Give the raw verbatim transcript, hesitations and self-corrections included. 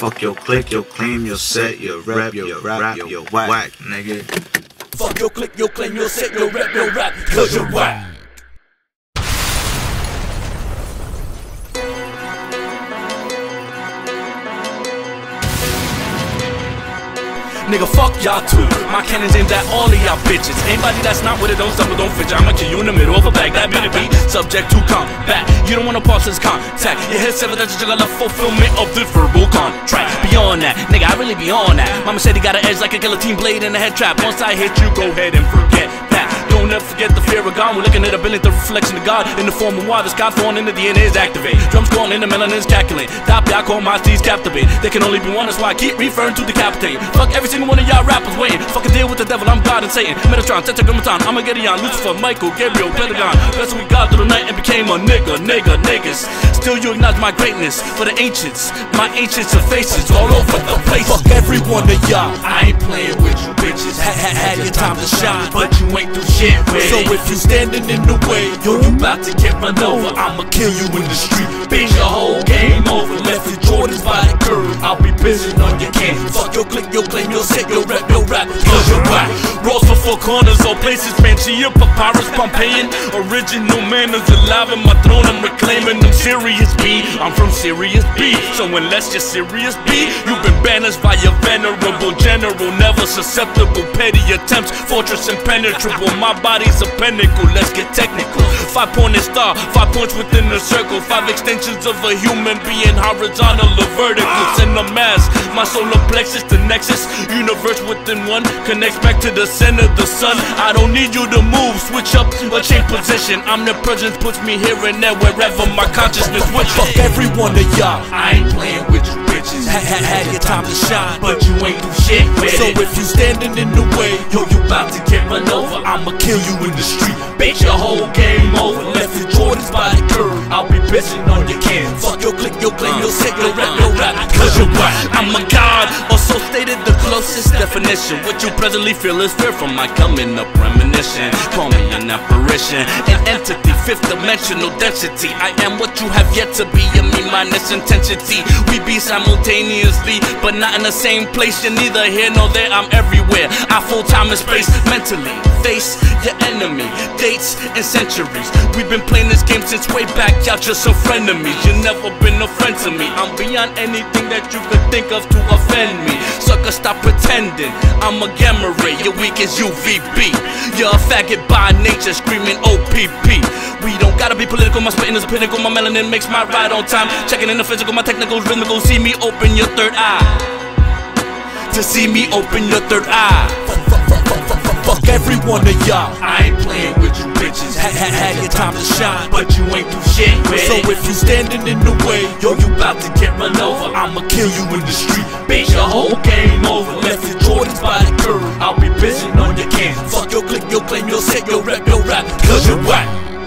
Fuck your click, your claim, your set, your rap, your rap, your whack, nigga. Fuck your click, your claim, your set, your rap, your rap, cause you're whack. Nigga, fuck y'all too. My cannons aimed at all of y'all bitches. Anybody that's not with it, don't stumble, don't fidget. I'ma kill you in the middle of a bag. That minute be subject to combat. You don't wanna pause this contact. Your head severed, that's a juggle of fulfillment of the verbal contract. Beyond that, nigga, I really be on that. Mama said he got an edge like a guillotine blade in a head trap. Once I hit you, go ahead and forget that. Don't ever forget the fear of God. We're looking at a billion, the reflection of God in the form of why the sky thrown in the D N A is activate. Drums going in the melanin's calculate. TAPIA, I call my steeds captivate. There can only be one, that's why I keep referring to decapitate. Fuck every single one of y'all rappers waiting. Fuck a deal with the devil, I'm God and Satan. Metatron, Tetragrammaton, Armageddon, Lucifer, Michael, Gabriel, Pentagon. Blessed with God through the night and became a nigga, nigga, niggas. Still you acknowledge my greatness. For the ancients, my ancients are faces all over the place. Fuck every one of y'all. I ain't playing with you bitches. Had had had your time to shine, but you ain't through shit with it. So if you standing in the way, yo, you bout to get run over. I'ma kill you in the street, bitch. Your whole game over. Left your Jordans by the curb. I'll be busy on your can. Fuck your click, your claim, your set, your rap, your rap, cause you're whack. Rolls for four corners, all places, Pentagon, Papyrus, Pompeian. Original man is alive in my throne, I'm reclaiming. I'm Sirius B, I'm from Sirius B. So unless you're Sirius B, you've been banished by your venerable general. Never susceptible, petty attempts, fortress impenetrable. My body's a pinnacle, let's get technical. Five-pointed star, five points within a circle. Five extensions of a human being, horizontal or vertical. In the mass, my solar plexus, the nexus. You universe within one connects back to the center of the sun. I don't need you to move, switch up or change position. Omnipresence puts me here and there wherever my consciousness wishes. Fuck every one of y'all. I ain't playing with you bitches. Had had had your time to shine, but you ain't do shit with it. So if you standing in the way, yo, you bout to get run over. I'ma kill you in the street, bitch. Your whole game over. Left your Jordans by the curb. I'll be bitching on your cans. Fuck your click, your claim, your set, your rap, your rap, cause you're whack. I'm a god, or so stated the closest definition. What you presently feel is fear from my coming up premonition. Call me an apparition, an entity, fifth dimensional density. I am what you have yet to be, in me minus intensity. We be simultaneously, but not in the same place. You're neither here nor there, I'm everywhere. I full time and space, mentally face your enemy, dates and centuries. We've been playing this game since way back, y'all just some frenemies. You never been a friend to me, I'm beyond anything that you could think of to offend me. Sucker, stop pretending I'm a gamma ray, you're weak as U V B. You're a faggot by nature, screaming O P P. We don't gotta be political, my spitting is a pinnacle. My melanin makes my ride on time. Checking in the physical, my technical's rhythmical. See me open your third eye. To see me open your third eye. Fuck, fuck, fuck, fuck, fuck, fuck every one of y'all. I ain't playing with you bitches. Had had had your time to shine, but you ain't do shit with it. So if you standing in the way, yo, you bout to get run over. I'ma kill you in the street, bitch. Your whole game over. Left your Jordans by the curb. I'll be bitching on your cans. Fuck your click, your claim, your set, your rap, your rap, cause you're whack.